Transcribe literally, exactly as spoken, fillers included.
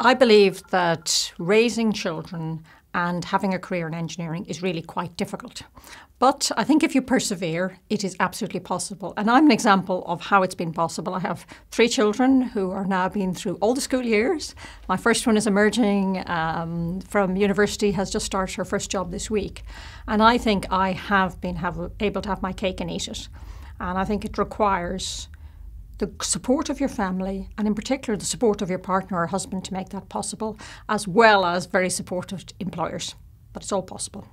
I believe that raising children and having a career in engineering is really quite difficult. But I think if you persevere, it is absolutely possible. And I'm an example of how it's been possible. I have three children who are now been through all the school years. My first one is emerging um, from university, has just started her first job this week. And I think I have been have, able to have my cake and eat it. And I think it requires the support of your family, and in particular the support of your partner or husband, to make that possible, as well as very supportive employers. But it's all possible.